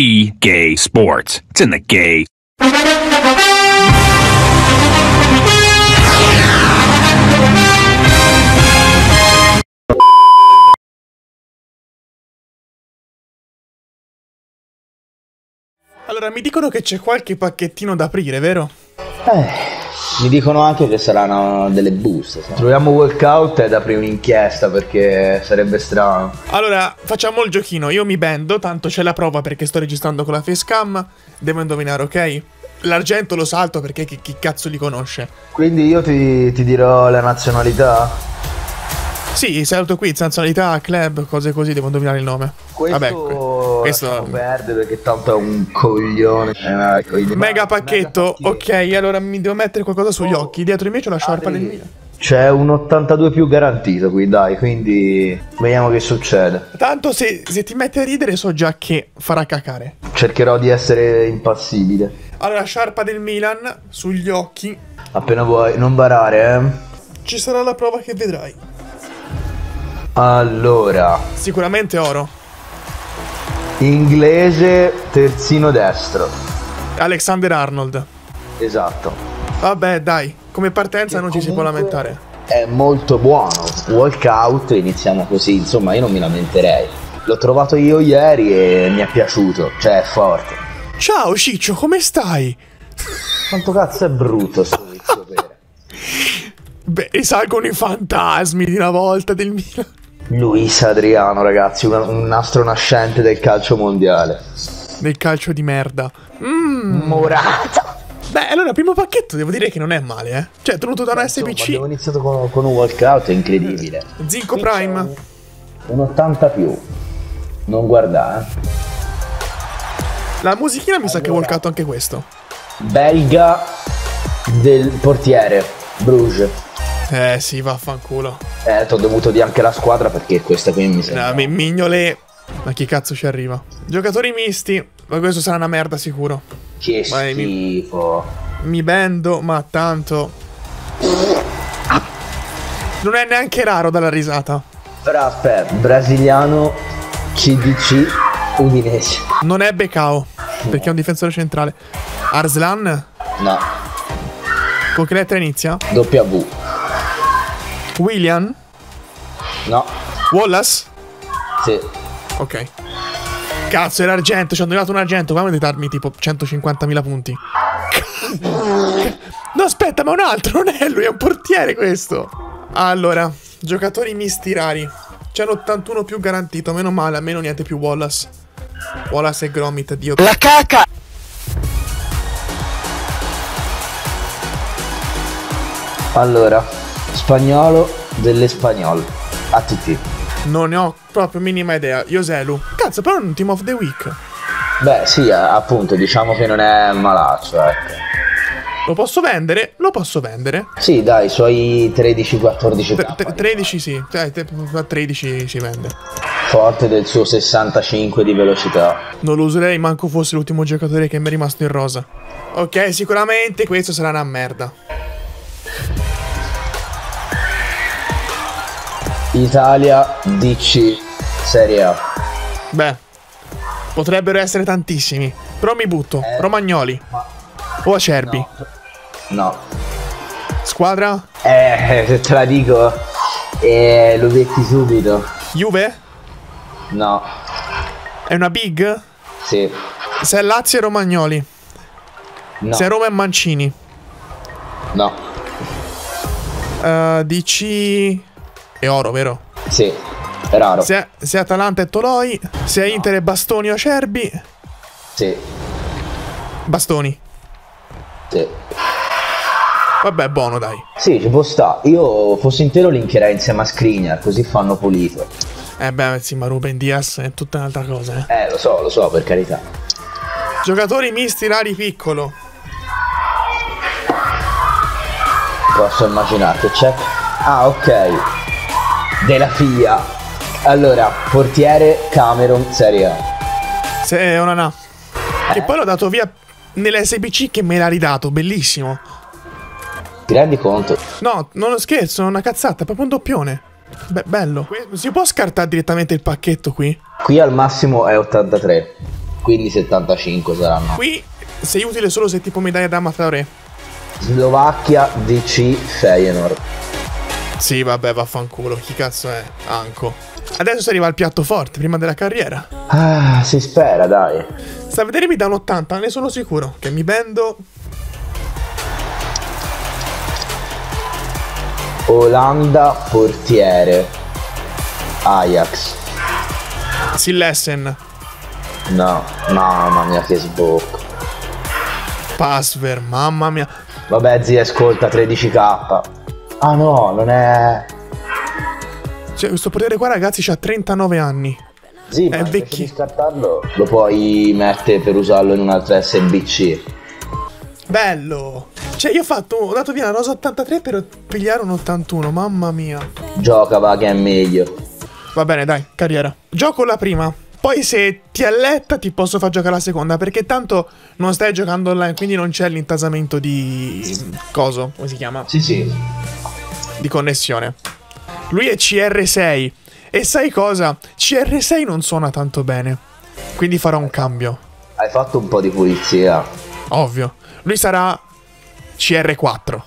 EA Sports. It's in the gay. Allora, mi dicono che c'è qualche pacchettino da aprire, vero? Mi dicono anche che saranno delle buste. Troviamo workout ed apri un'inchiesta, perché sarebbe strano. Allora, facciamo il giochino. Io mi bendo, tanto c'è la prova perché sto registrando con la facecam. Devo indovinare, ok? L'argento lo salto perché chi cazzo li conosce? Quindi io ti dirò la nazionalità? Sì, salto qui, nazionalità, club, cose così, devo indovinare il nome. Vabbè, questo perde perché tanto è un coglione. Mega pacchetto. Ok, allora mi devo mettere qualcosa sugli occhi. Dietro invece una sciarpa del Milan. C'è un 82 più garantito qui, dai, quindi vediamo che succede. Tanto se ti metti a ridere so già che farà cacare. Cercherò di essere impassibile. Allora, sciarpa del Milan sugli occhi. Appena vuoi, non barare, eh. Ci sarà la prova che vedrai. Allora, sicuramente oro. Inglese, terzino destro. Alexander Arnold. Esatto. Vabbè, dai, come partenza non ci si può lamentare. È molto buono. Walkout, iniziamo così. Insomma, io non mi lamenterei. L'ho trovato io ieri e mi è piaciuto. Cioè, è forte. Ciao Ciccio, come stai? Quanto cazzo è brutto sto vizio vero. Beh, esalgono i fantasmi di una volta del Milan. Luis Adriano, ragazzi, un nastro nascente del calcio mondiale. Del calcio di merda. Morata. Beh, allora, primo pacchetto devo dire che non è male, eh. Cioè, tenuto da un SPC. Abbiamo iniziato con un walkout, è incredibile. Zinco qui Prime. Un 80 più. Non guardare. La musichina mi sa che è walkout anche questo. Belga del portiere, Bruges. Sì, vaffanculo. Ti ho dovuto dire anche la squadra perché questa qui mi sembra. No, Mignolet. Ma chi cazzo ci arriva? Giocatori misti. Ma questo sarà una merda sicuro. Che vai, schifo. Mi bendo, ma tanto. Non è neanche raro dalla risata. Frapper, brasiliano, CDC, Udinese. Non è Becao, no. Perché è un difensore centrale. Arslan? No. Con che lettera inizia? W. William? No. Wallace? Sì. Ok. Cazzo, era argento, ci hanno dato un argento, fammi di darmi tipo 150.000 punti. No, aspetta, ma un altro, non è lui, è un portiere questo. Allora, giocatori misti rari. C'è l'81 più garantito, meno male, almeno niente più Wallace. Wallace e Gromit, Dio. La caca! Allora. Spagnolo dell'Espagnol. A tutti. Non ne ho proprio minima idea. Joselu. Cazzo, però è un team of the week. Beh, sì, appunto, diciamo che non è malaccio, ecco. Lo posso vendere? Lo posso vendere? Sì, dai, suoi 13-14. 13 sì, a 13 si vende. Forte del suo 65 di velocità. Non lo userei manco fosse l'ultimo giocatore che mi è rimasto in rosa. Ok, sicuramente questo sarà una merda. Italia, DC, Serie A. Beh, potrebbero essere tantissimi. Però mi butto, Romagnoli o Acerbi. No. Squadra? Se te la dico lo vetti subito. Juve? No. È una big? Sì. Se è Lazio e Romagnoli? No. Se è Roma e Mancini? No. DC... È oro, vero? Sì, è raro. Se è Atalanta e Toloi. Se è Inter e Bastoni o Acerbi. Sì. Bastoni. Sì. Vabbè, buono, dai. Sì, ci può sta. Io fossi intero linkerei insieme a Skriniar, così fanno pulito. Beh, sì, ma Ruben Dias è tutta un'altra cosa, eh. Lo so, per carità. Giocatori misti rari piccolo. Posso immaginare che c'è. Ah, ok. Della FIA. Allora, portiere Cameron, Serie A. Se è una na. Che poi l'ho dato via nell'SBC che me l'ha ridato, bellissimo. Ti rendi conto? No, non lo scherzo, è una cazzata, è proprio un doppione. Beh, bello. Si può scartare direttamente il pacchetto qui? Qui al massimo è 83. quindi 75 saranno. Qui sei utile solo se tipo mi dai Adama Traoré. Slovacchia DC Feyenoord. Sì vabbè, vaffanculo, chi cazzo è? Anco. Adesso si arriva al piatto forte, prima della carriera. Ah, si spera, dai. Salvedere mi dà un 80, ne sono sicuro, che mi bendo. Olanda portiere Ajax. Sillessen. No, mamma mia che sbocco. Passver, mamma mia. Vabbè zia, ascolta, 13k. Ah no, non è... Cioè, questo portiere qua ragazzi c'ha 39 anni. Sì, è vecchio. Se scartarlo lo puoi mettere per usarlo in un'altra SBC. Bello. Cioè io ho fatto, ho dato via una rosa 83 per pigliare un 81, mamma mia. Gioca va che è meglio. Va bene dai, carriera. Gioco la prima, poi se ti alletta ti posso far giocare la seconda, perché tanto non stai giocando online, quindi non c'è l'intasamento di... coso, come si chiama? Sì sì. Di connessione. Lui è CR6 e sai cosa? CR6 non suona tanto bene, quindi farò un cambio. Hai fatto un po' di pulizia. Ovvio. Lui sarà... CR4.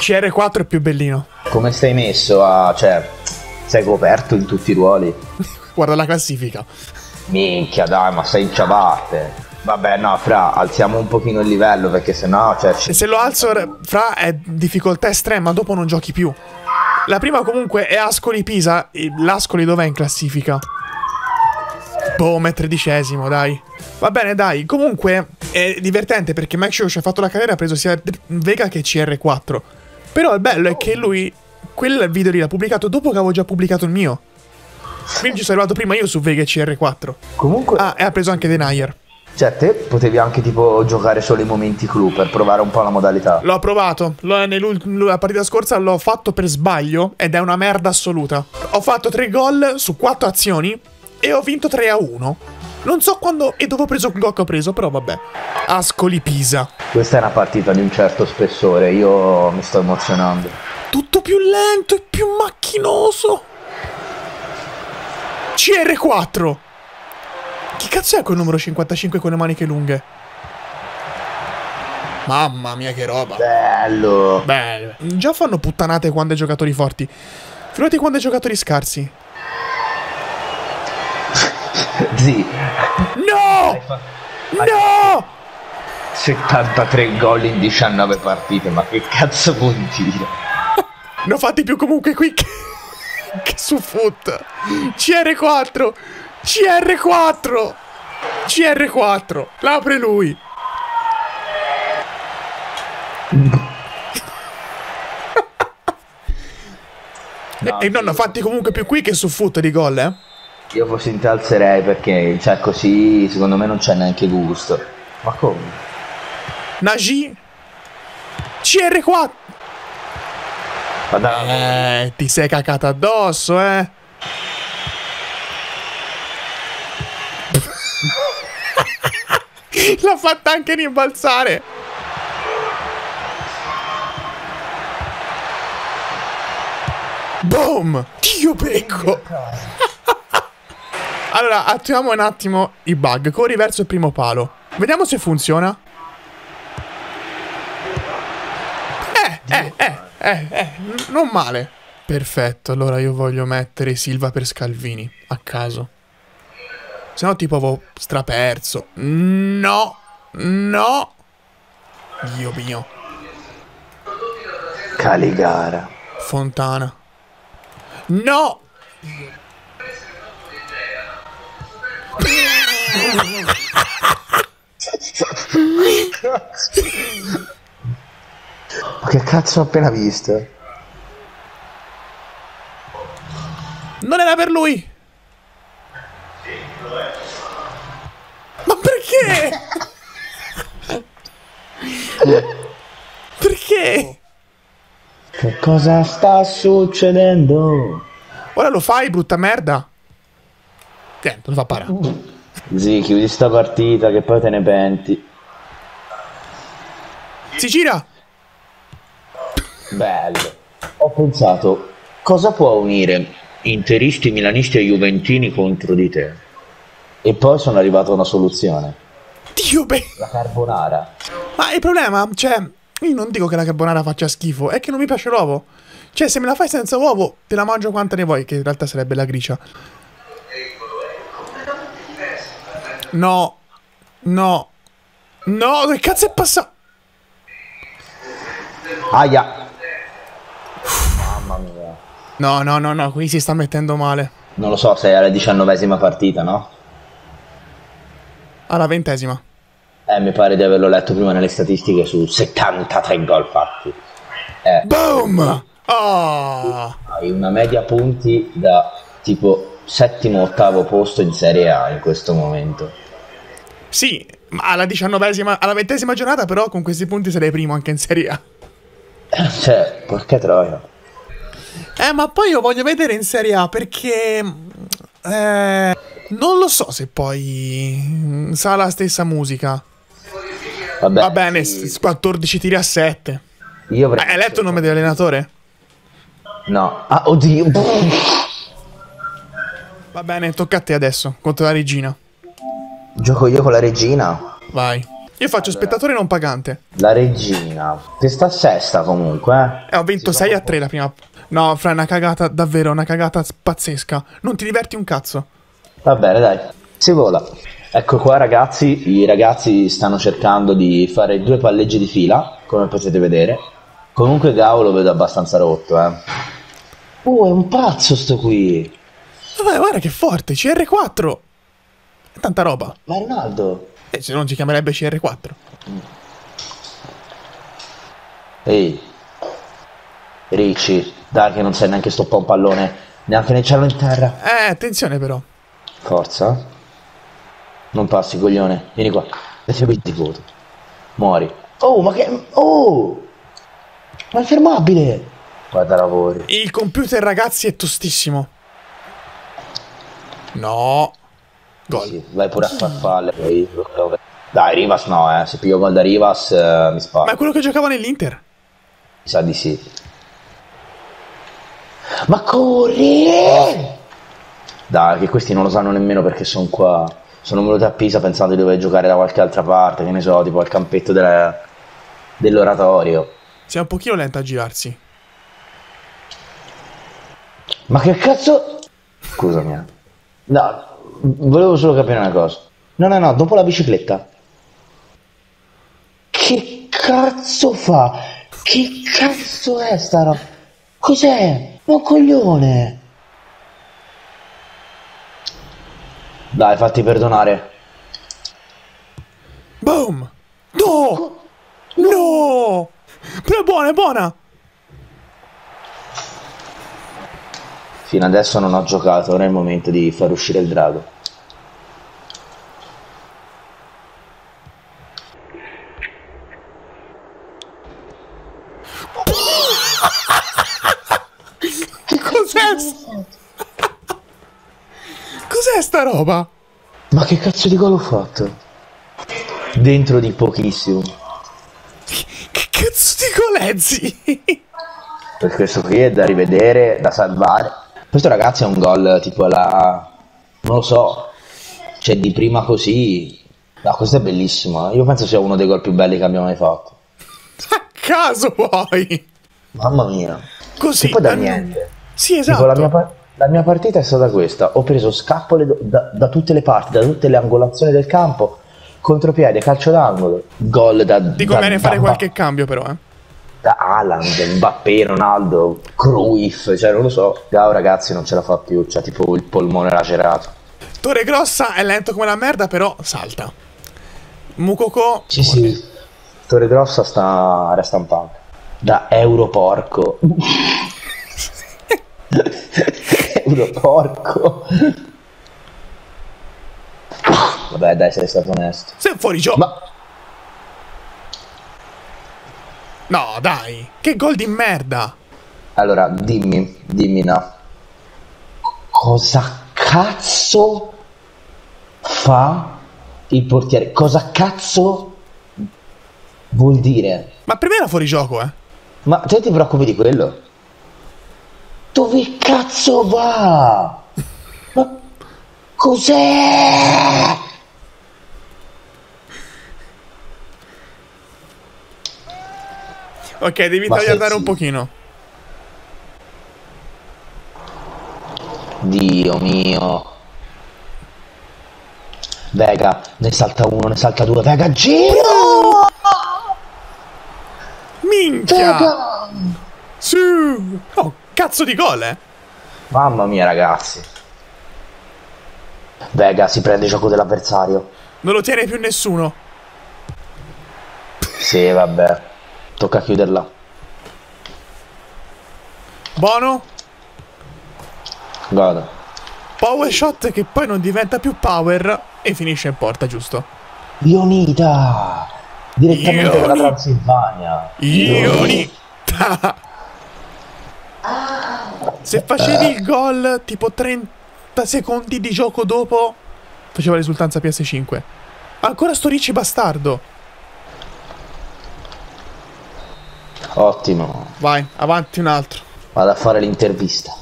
CR4 è più bellino. Come stai messo a... cioè... sei coperto in tutti i ruoli? Guarda la classifica. Minchia dai, ma sei in ciabatte. Vabbè no, Fra, alziamo un pochino il livello, perché sennò... cioè... se lo alzo, Fra, è difficoltà estrema, dopo non giochi più. La prima comunque è Ascoli-Pisa. L'Ascoli dov'è in classifica? Boom, è 13°, dai. Va bene, dai. Comunque è divertente perché Mike Show ci ha fatto la carriera, ha preso sia Vega che CR4. Però il bello è che lui quel video lì l'ha pubblicato dopo che avevo già pubblicato il mio. Quindi ci sono arrivato prima io su Vega e CR4. Comunque... ah, e ha preso anche Denayer. Cioè, te potevi anche tipo giocare solo i momenti clou per provare un po' la modalità. L'ho provato, la partita scorsa l'ho fatto per sbaglio ed è una merda assoluta. Ho fatto 3 gol su 4 azioni e ho vinto 3-1. Non so quando e dove ho preso il gol che ho preso, però vabbè. Ascoli-Pisa. Questa è una partita di un certo spessore, io mi sto emozionando. Tutto più lento e più macchinoso. CR4. Chi cazzo è quel numero 55 con le maniche lunghe? Mamma mia che roba. Bello. Bello. Già fanno puttanate quando i giocatori forti. Figurati quando i giocatori scarsi. Zì. No! No! 73 gol in 19 partite, ma che cazzo vuol dire? Ne ho fatti più comunque qui che su foot. CR4! CR4! CR4! L'apre lui! No, e non ho fatti comunque più qui che su foot di gol, eh? Io forse in te alzerei perché, cioè, così secondo me non c'è neanche gusto. Ma come? Nagi CR4. Ti sei cacato addosso, eh. L'ha fatta anche rimbalzare. Boom. Dio becco. Allora, attiviamo un attimo i bug. Corri verso il primo palo. Vediamo se funziona. Non male. Perfetto, allora io voglio mettere Silva per Scalvini, a caso. Se no tipo avevo straperso. No, no. Dio mio. Caligara. Fontana. No. Ma che cazzo ho appena visto? Non era per lui. Ma perché? Perché? Che cosa sta succedendo? Ora lo fai, brutta merda. Niente, non fa para. Sì, chiudi sta partita che poi te ne penti. Si gira. Bello. Ho pensato, cosa può unire interisti, milanisti e juventini contro di te? E poi sono arrivato a una soluzione. più bene. La carbonara. Ma il problema, cioè, io non dico che la carbonara faccia schifo, è che non mi piace l'uovo. Cioè, se me la fai senza uovo, te la mangio quanta ne vuoi, che in realtà sarebbe la gricia. No. No. No, che cazzo è passato? Aia. Mamma mia. No, no, no, no, qui si sta mettendo male. Non lo so se è alla 19ª partita, no? Alla 20ª. Mi pare di averlo letto prima nelle statistiche su 73 gol fatti. Boom! Oh. Hai una media punti da tipo 7º, 8º posto in Serie A in questo momento. Sì, ma alla 20ª giornata però con questi punti sarei primo anche in Serie A. Cioè, porca troia. Ma poi io voglio vedere in Serie A perché... non lo so se poi sa la stessa musica. Vabbè, va bene, sì. 14 tiri a 7. Io hai letto il nome dell'allenatore? No. Ah, oddio. Va bene, tocca a te adesso, contro la regina. Gioco io con la regina? Vai. Io faccio spettatore non pagante. La regina. Che sta sesta comunque. Ho vinto 6-3 la prima. No, fra, una cagata, davvero, una cagata pazzesca. Non ti diverti un cazzo. Va bene, dai, si vola. Ecco qua ragazzi, i ragazzi stanno cercando di fare 2 palleggi di fila, come potete vedere. Comunque Gao lo vedo abbastanza rotto, eh. Oh, è un pazzo sto qui. Vabbè, guarda che forte, CR4. È tanta roba. Ma Ronaldo. Se non ci chiamerebbe CR4. Ehi. Ricci, dai che non sei neanche stoppato un pallone, neanche nel cielo in terra. Attenzione però. Forza. Non passi, coglione. Vieni qua. Muori. Oh, ma che... Oh! Ma è fermabile! Guarda, lavori. Il computer, ragazzi, è tostissimo. No. Gol. Sì, vai pure a farfalle. Dai, Rivas no, eh. Se piglio gol da Rivas, mi sparo. Ma è quello che giocava nell'Inter? Mi sa di sì. Ma corri! Dai, che questi non lo sanno nemmeno perché sono qua. Sono venuti a Pisa pensando di dover giocare da qualche altra parte, che ne so, tipo al campetto dell'oratorio. Sei un pochino lento a girarsi. Ma che cazzo? Scusami. No, volevo solo capire una cosa. No, no, no, dopo la bicicletta. Che cazzo fa? Che cazzo è sta roba? Cos'è? Ma un coglione! Dai, fatti perdonare. Boom. No. No. Però è buona, è buona. Fino adesso non ho giocato. Ora è il momento di far uscire il drago. Cos'è sta roba? Ma che cazzo di gol ho fatto? Dentro di pochissimo. Che cazzo di gol è, zi? Per questo qui è da rivedere, da salvare. Questo ragazzi è un gol tipo la... non lo so. Cioè di prima così. No, questo è bellissimo. Io penso sia uno dei gol più belli che abbiamo mai fatto. A caso poi. Mamma mia. Così. E poi da niente. Sì, esatto. Tipo, la mia partita è stata questa, ho preso scappole da tutte le parti, da tutte le angolazioni del campo, contropiede, calcio d'angolo, gol da... Dico bene fare qualche cambio però, eh. Da Haaland, Mbappé, Ronaldo, Cruyff, cioè non lo so. Ciao ragazzi, non ce la fa più, cioè tipo il polmone lacerato. Torre Grossa è lento come la merda però salta. Moukoko... Sì, sì, Torre Grossa resta un punk. Da Europorco. Porco. Vabbè dai, sei stato onesto. Sei fuori gioco. Ma... no dai, che gol di merda. Allora dimmi no. Cosa cazzo fa il portiere? Cosa cazzo vuol dire? Ma per me era fuori gioco, eh. Ma te ti preoccupi di quello? Dove cazzo va? Ma cos'è? Ok, devi tagliare un pochino. Dio mio. Vega, ne salta uno, ne salta due. Vega, giro! Minchia! Vega! Sì! Oh, cazzo di gol, eh! Mamma mia, ragazzi. Vega si prende il gioco dell'avversario. Non lo tiene più nessuno. Sì, vabbè. Tocca chiuderla. Bono. Godo. Power shot che poi non diventa più power e finisce in porta, giusto? Ionita. Direttamente dalla Transilvania. Ionita. Se facevi il gol tipo 30 secondi di gioco dopo, faceva risultanza PS5. Ancora sto Ricci bastardo. Ottimo. Vai, avanti un altro. Vado a fare l'intervista.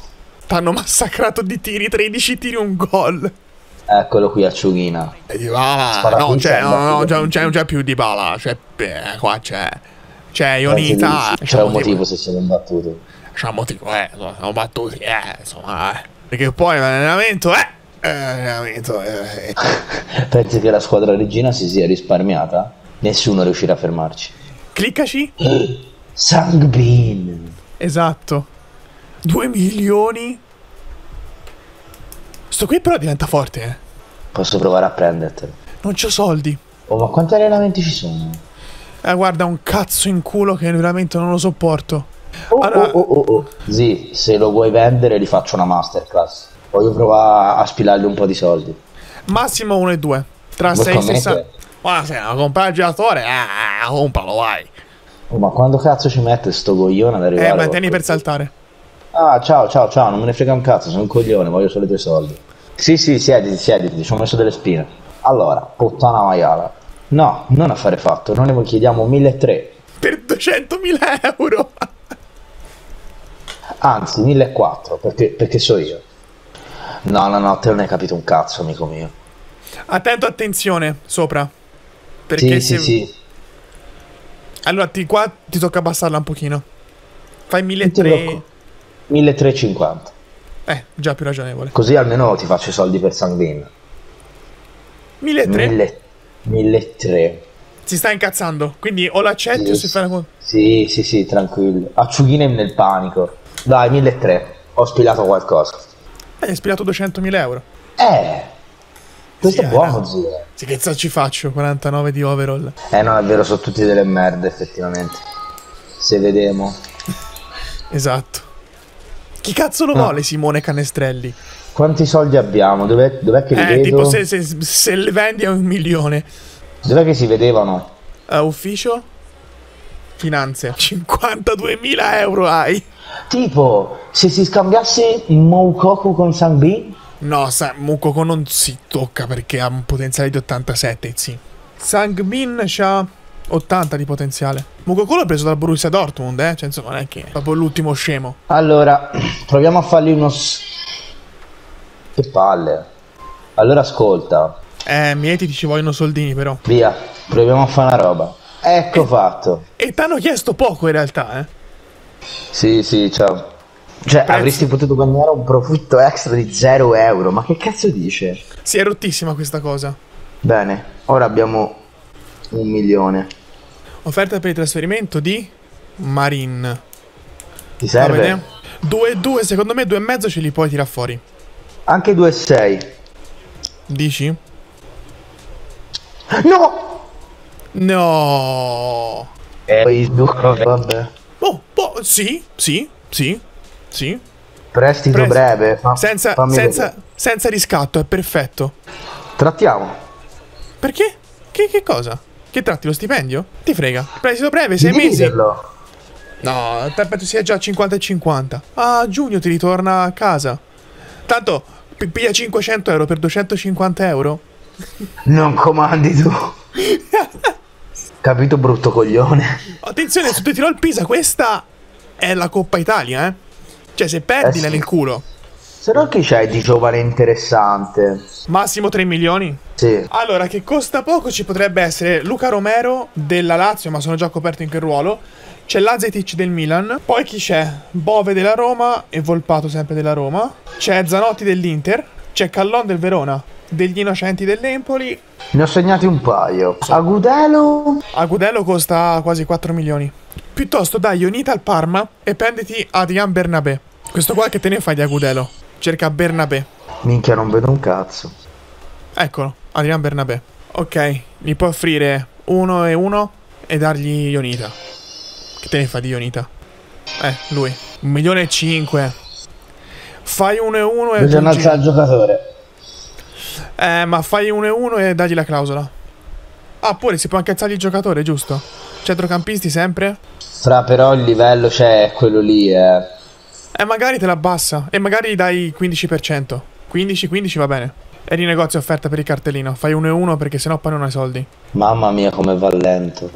T'hanno massacrato di tiri, 13 tiri, un gol. Eccolo qui, acciughina. E Dybala. No, c'è, no, non c'è più Dybala. C'è, qua c'è. C'è Ionita. C'è un motivo se siamo imbattuti. C'è un motivo, siamo battuti, insomma, perché poi l'allenamento, Pensi che la squadra regina si sia risparmiata? Nessuno riuscirà a fermarci. Cliccaci. Sangbin. Esatto. 2 milioni. Sto qui però diventa forte, eh. Posso provare a prendertelo. Non c'ho soldi. Oh, ma quanti allenamenti ci sono? Guarda, un cazzo in culo che veramente non lo sopporto. Sì, se lo vuoi vendere gli faccio una masterclass. Voglio provare a spilargli un po' di soldi. Massimo 1,2. Tra 6,60. Ma se non compra il giocatore, compralo, vai. Oh, ma quando cazzo ci mette sto coglione ad arrivare? Ma tieni per saltare. Ah, ciao, ciao, ciao, non me ne frega un cazzo, sono un coglione, voglio solo i tuoi soldi. Sì, sì, siediti, siediti, ci ho messo delle spine. Allora, puttana maiala. No, non affare fatto, noi ne chiediamo 1.300. Per 200.000 euro. Anzi, 1.400, perché so io. No, no, no, te non hai capito un cazzo, amico mio. Attento, attenzione, sopra. Perché sì, se... sì. Allora, qua ti tocca abbassarla un pochino. Fai 1.300. 1.350. Già più ragionevole. Così almeno ti faccio i soldi per Sanguin. 1.300. 1.300. Si sta incazzando, quindi o l'accetti o si fa una... Sì, sì, sì, tranquillo. Acciughine nel panico. Dai, 1.300. Ho spilato qualcosa. Hai spilato 200.000 euro. Questo sì, è buono, zio. Sì, che cazzo ci faccio? 49 di overall. No, è vero, sono tutti delle merde, effettivamente. Se vediamo. Esatto. Chi cazzo lo vuole Simone Canestrelli? Quanti soldi abbiamo? Dov'è che li vedo? Tipo se le vendi è 1 milione. Dov'è che si vedevano? Ufficio? Finanze. 52.000 euro hai. Tipo, se si scambiasse Moukoko con Sangbin? No, Moukoko non si tocca perché ha un potenziale di 87, sì. Sangbin c'ha 80 di potenziale. Moukoko l'ha preso dal Borussia Dortmund, eh? Cioè, insomma, non è che... Proprio l'ultimo scemo. Allora, proviamo a fargli uno... Che palle. Allora, ascolta. Mieti, ci vogliono soldini però. Via, proviamo a fare una roba. Ecco fatto. E t'hanno chiesto poco in realtà, eh. Sì, sì, ciao. Cioè, avresti potuto guadagnare un profitto extra di 0 euro. Ma che cazzo dice? Sì, è rottissima questa cosa. Bene, ora abbiamo 1 milione. Offerta per il trasferimento di Marin. Ti serve? 2,2, secondo me 2,5 ce li puoi tirare fuori. Anche 2,6. Dici? No! No! Vabbè. Sì, sì, sì, sì. Prestito, breve. Senza riscatto, è perfetto. Trattiamo. Perché? Che cosa? Che tratti lo stipendio? Ti frega. Prestito breve, 6 mesi. No, penso sia già 50 e 50. A giugno ti ritorna a casa. Tanto, piglia 500 euro per 250 euro. Non comandi tu. Capito, brutto coglione. Attenzione, se ti tirò il Pisa, questa è la Coppa Italia, eh. Cioè, se perdi, nel culo. Se no chi c'è di giovane interessante? Massimo 3 milioni? Sì. Allora, che costa poco ci potrebbe essere Luca Romero della Lazio, ma sono già coperto in quel ruolo. C'è Lazetic del Milan. Poi chi c'è? Bove della Roma e Volpato sempre della Roma. C'è Zanotti dell'Inter. C'è Callon del Verona. Degli innocenti dell'Empoli. Ne ho segnati un paio. Agudelo? Agudelo costa quasi 4 milioni. Piuttosto dai Ionita al Parma e prenditi Adrien Bernabé. Questo qua che te ne fai di Agudelo? Cerca Bernabé. Minchia, non vedo un cazzo. Eccolo, Adrien Bernabé. Ok, gli puoi offrire 1 e 1 e dargli Ionita. Che te ne fai di Ionita? Lui. 1,5 milioni. Fai 1 e 1 e... Bisogna alzare il giocatore. Ma fai 1 e 1 e dagli la clausola. Ah, pure si può anche alzargli il giocatore, giusto? Centrocampisti sempre? Fra, però il livello c'è quello lì, magari te la abbassa. E magari dai 15%. 15-15 va bene. E rinegozio offerta per il cartellino. Fai 1 e 1 perché sennò poi non hai soldi. Mamma mia, come va lento.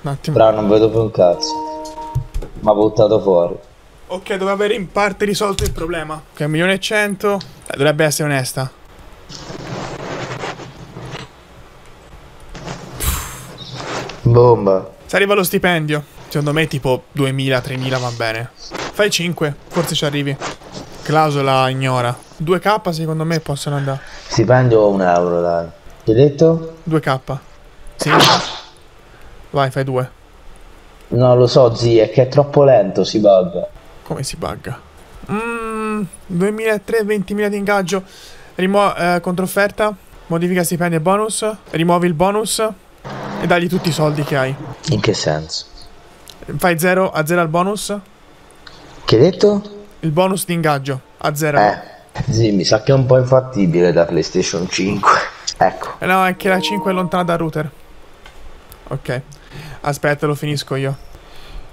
Un attimo. Fra, non vedo più un cazzo. M'ha buttato fuori. Ok, doveva avere in parte risolto il problema. Ok, 1,1 milioni. Dovrebbe essere onesta. Bomba. Se arriva lo stipendio, secondo me tipo 2.000-3.000 va bene. Fai 5, forse ci arrivi. Clausola ignora. 2k secondo me possono andare. Stipendio 1 euro, dai. Ti hai detto? 2k. Sì. Vai, fai 2. No, lo so, zii, è che è troppo lento, si bugga. Come si bugga? 2.300, 20.000 di ingaggio. Controfferta. Modifica stipendio e bonus. Rimuovi il bonus e dagli tutti i soldi che hai. In che senso? Fai 0 a 0 al bonus. Che hai detto? Il bonus di ingaggio a 0. Sì, mi sa che è un po' infattibile da PlayStation 5. Ecco. No, è che la 5 è lontana dal router. Ok. Aspetta, lo finisco io.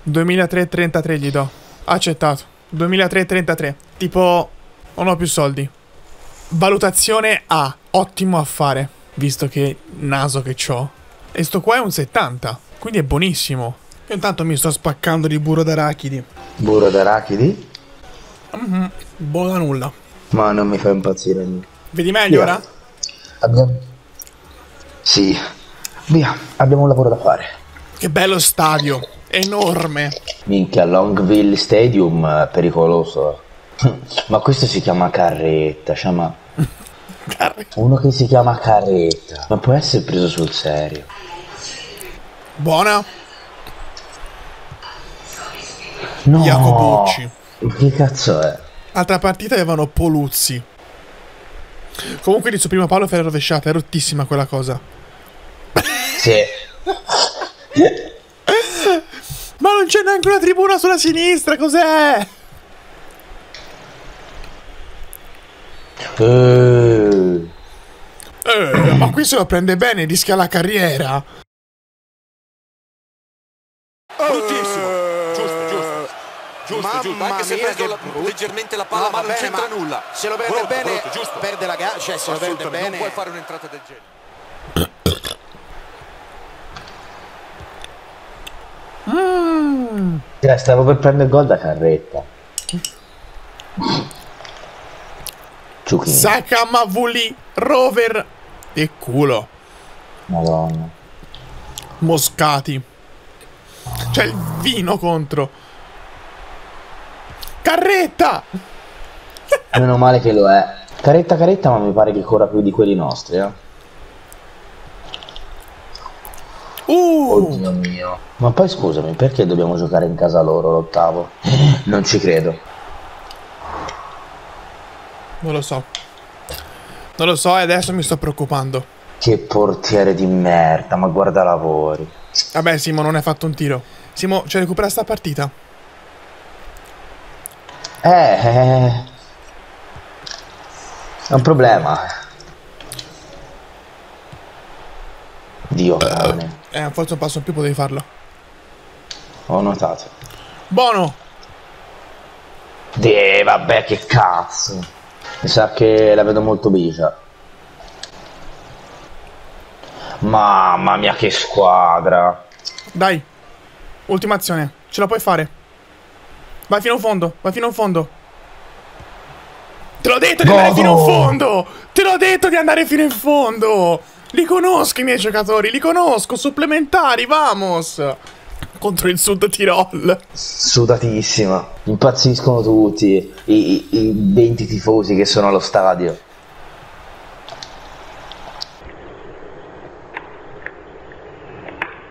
2.333 gli do. Accettato. 2.333. Tipo, non ho più soldi. Valutazione A. Ottimo affare, visto che naso che c'ho. E sto qua è un 70, quindi è buonissimo. Io intanto mi sto spaccando di burro d'arachidi. Burro d'arachidi? Buono da nulla. Ma non mi fa impazzire niente. Vedi meglio ora? Abbiamo... Sì. Via, abbiamo un lavoro da fare. Che bello stadio, enorme. Minchia, Longville Stadium, pericoloso. Ma questo si chiama Carretta, cioè ma... Uno che si chiama Carretta, ma può essere preso sul serio. Buona. No, Jacopucci. Che cazzo è? Altra partita avevano Poluzzi. Comunque il suo primo palo era rovesciata, è rottissima quella cosa. Sì. Ma non c'è neanche una tribuna sulla sinistra, cos'è? Ma qui se lo prende bene, rischia la carriera. Bruttissimo. Giusto. Anche se ha preso leggermente la palla, ma non c'entra nulla. Se lo prende bene, giusto, perde la gara. Cioè, se lo prende bene, non puoi fare un'entrata del genere. Stavo per prendere gol da Carretta. Sakamavuli Rover e culo. Madonna. Moscati. C'è il vino contro Carretta. Meno male che lo è. Carretta, ma mi pare che corra più di quelli nostri, Oddio mio. Ma poi scusami, perché dobbiamo giocare in casa loro l'ottavo? Non ci credo. Non lo so. Non lo so e adesso mi sto preoccupando. Che portiere di merda, ma guarda lavori. Vabbè, Simo, non hai fatto un tiro. Simo, ci recupera sta partita. È un problema. Dio cane. Forse un passo in più potevi farlo. Ho notato. Buono. Vabbè, che cazzo. Mi sa che la vedo molto bicia. Mamma mia, che squadra. Dai, ultima azione, ce la puoi fare. Vai fino in fondo, vai fino in fondo. Te l'ho detto di andare fino in fondo! Te l'ho detto di andare fino in fondo! Li conosco i miei giocatori, li conosco, supplementari, vamos! Contro il Sud Tirol. Sudatissima. Impazziscono tutti i 20 tifosi che sono allo stadio.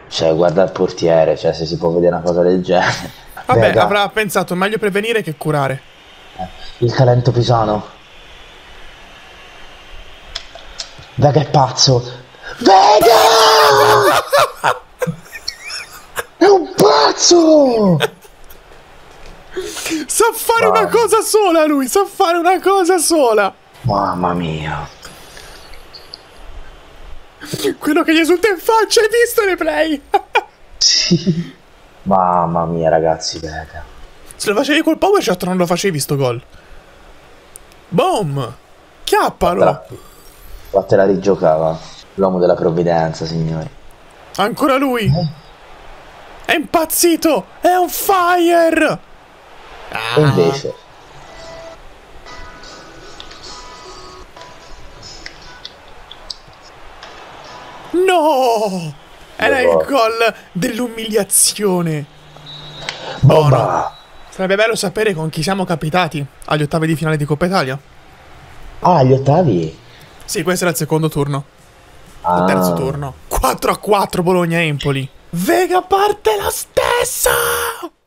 Cioè, guarda il portiere, cioè, se si può vedere una cosa del genere. Vabbè, Vega avrà pensato meglio prevenire che curare. Il talento pisano. Vega è pazzo. Vega! È un pazzo! Sa fare una cosa sola lui, sa fare una cosa sola. Mamma mia. Quello che gli esulta in faccia, hai visto le play? Sì. Mamma mia ragazzi, Becao. Se lo facevi col power shot non lo facevi sto gol. Boom! Chiappalo! Vattela rigiocava. L'uomo della provvidenza, signori. Ancora lui? È impazzito! È on fire! Ah. E invece... No! Era il gol dell'umiliazione. Bomba! Sarebbe bello sapere con chi siamo capitati agli ottavi di finale di Coppa Italia. Ah, agli ottavi? Sì, questo era il secondo turno. Il terzo turno. 4-4 Bologna-Empoli. Vega parte la stessa!